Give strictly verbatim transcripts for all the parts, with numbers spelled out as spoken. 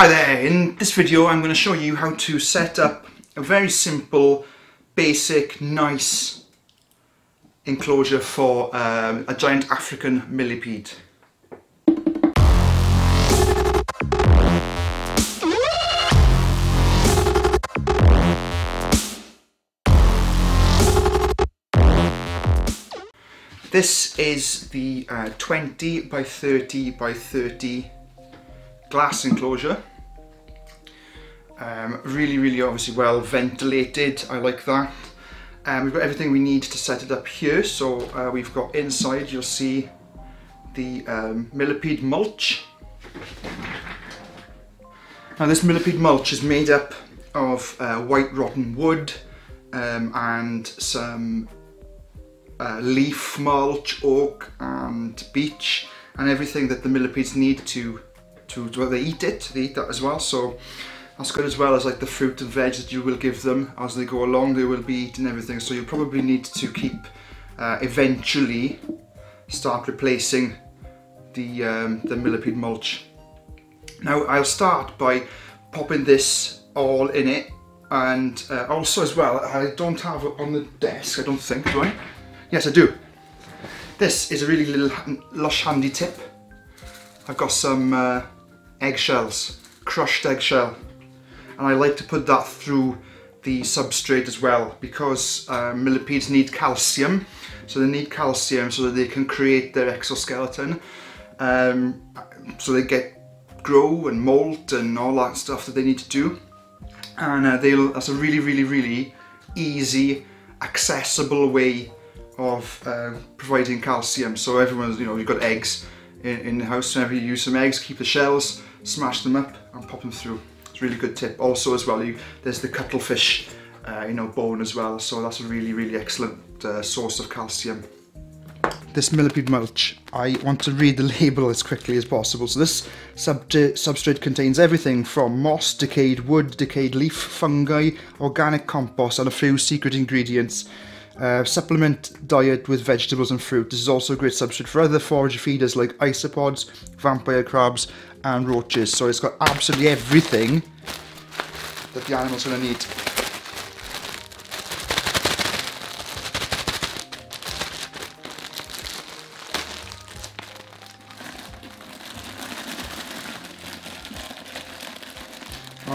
Hi there, in this video I'm going to show you how to set up a very simple, basic, nice enclosure for um, a giant African millipede. This is the uh, twenty by thirty by thirty glass enclosure. Um, really, really obviously well ventilated, I like that. Um, we've got everything we need to set it up here. So uh, we've got inside, you'll see the um, millipede mulch. Now this millipede mulch is made up of uh, white rotten wood um, and some uh, leaf mulch, oak and beech, and everything that the millipedes need to To, well, they eat it, they eat that as well, so that's good, as well as like the fruit and veg that you will give them as they go along. They will be eating everything, so you probably need to keep uh, eventually start replacing the, um, the millipede mulch. Now I'll start by popping this all in it, and uh, also as well, I don't have it on the desk, I don't think, do I? Yes I do. This is a really little lush handy tip. I've got some uh, eggshells, crushed eggshell, and I like to put that through the substrate as well, because uh, millipedes need calcium, so they need calcium so that they can create their exoskeleton, um, so they get grow and molt and all that stuff that they need to do, and uh, they'll, that's a really really really easy, accessible way of uh, providing calcium. So everyone's, you know, you've got eggs In, in the house, whenever you use some eggs, keep the shells, smash them up and pop them through. It's a really good tip. Also as well, you, there's the cuttlefish uh, you know, bone as well, so that's a really really excellent uh, source of calcium. This millipede mulch, I want to read the label as quickly as possible. So this sub substrate contains everything from moss, decayed wood, decayed leaf, fungi, organic compost and a few secret ingredients. Uh, supplement diet with vegetables and fruit. This is also a great substrate for other forage feeders like isopods, vampire crabs and roaches. So it's got absolutely everything that the animal's going to need.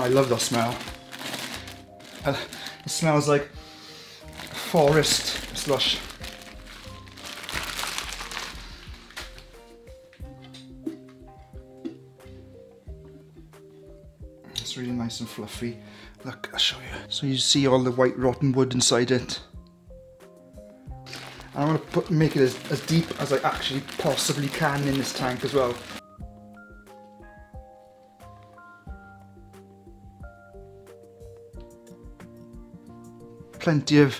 Oh, I love that smell. Uh, it smells like forest slush. It's really nice and fluffy. Look, I'll show you. So you see all the white rotten wood inside it. And I want to put, make it as, as deep as I actually possibly can in this tank as well. Plenty of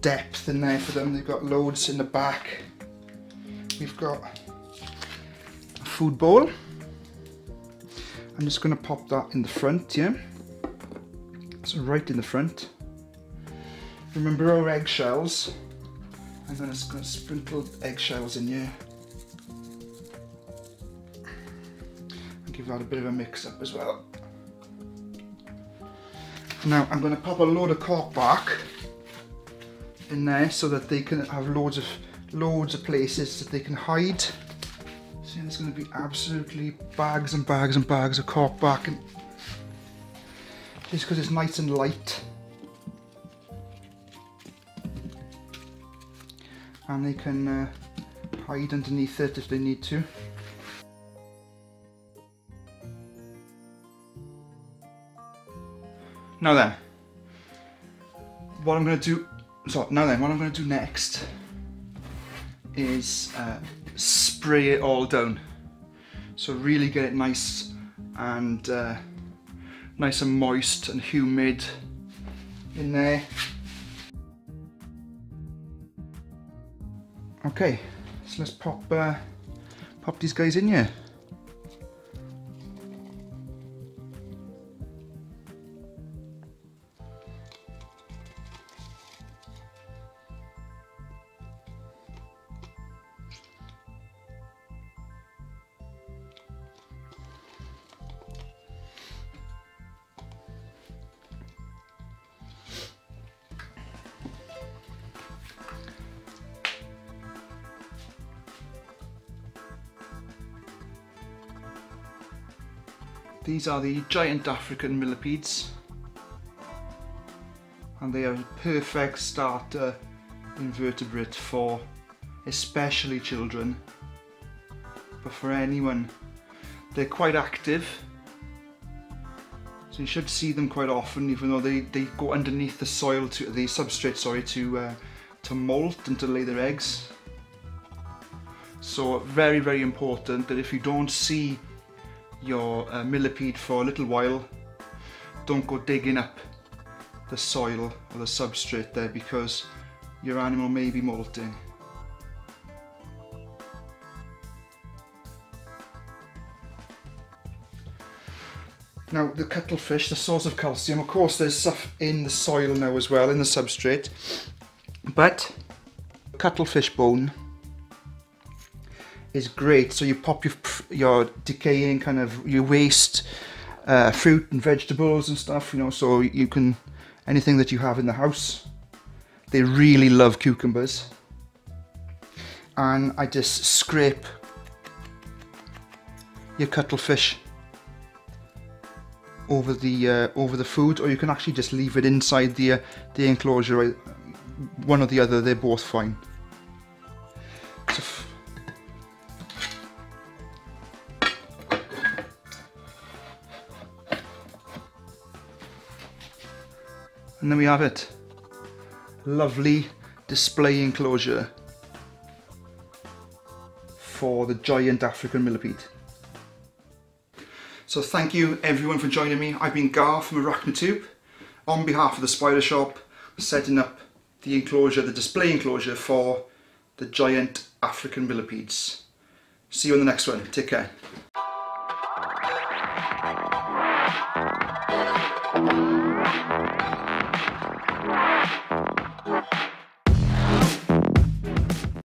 depth in there for them. They've got loads in the back. We've got a food bowl. I'm just going to pop that in the front here. So right in the front. Remember our eggshells. I'm going to sprinkle eggshells in here. And give that a bit of a mix up as well. Now I'm going to pop a load of cork bark in there so that they can have loads of loads of places that they can hide. See, there's going to be absolutely bags and bags and bags of cork bark, and just because it's nice and light, and they can uh, hide underneath it if they need to. Now then, what I'm going to do So now then, what I'm going to do next is uh, spray it all down. So really get it nice and uh, nice and moist and humid in there. Okay, so let's pop uh, pop these guys in here. These are the giant African millipedes, and they are a perfect starter invertebrate for especially children, but for anyone. They're quite active, so you should see them quite often, even though they, they go underneath the soil, to the substrate, sorry, to, uh, to molt and to lay their eggs. So very, very important that if you don't see your uh, millipede for a little while, don't go digging up the soil or the substrate there, because your animal may be molting. Now the cuttlefish, the source of calcium, of course there's stuff in the soil now as well, in the substrate, but cuttlefish bone is great. So you pop your, your decaying kind of, your waste, uh, fruit and vegetables and stuff, you know, so you can, anything that you have in the house. They really love cucumbers. And I just scrape your cuttlefish over the uh, over the food, or you can actually just leave it inside the uh, the enclosure. One or the other, they're both fine. So, and then we have it. Lovely display enclosure for the giant African millipede. So thank you everyone for joining me. I've been Gar from Arachnotube, on behalf of the Spider Shop, setting up the enclosure, the display enclosure for the giant African millipedes. See you in the next one. Take care.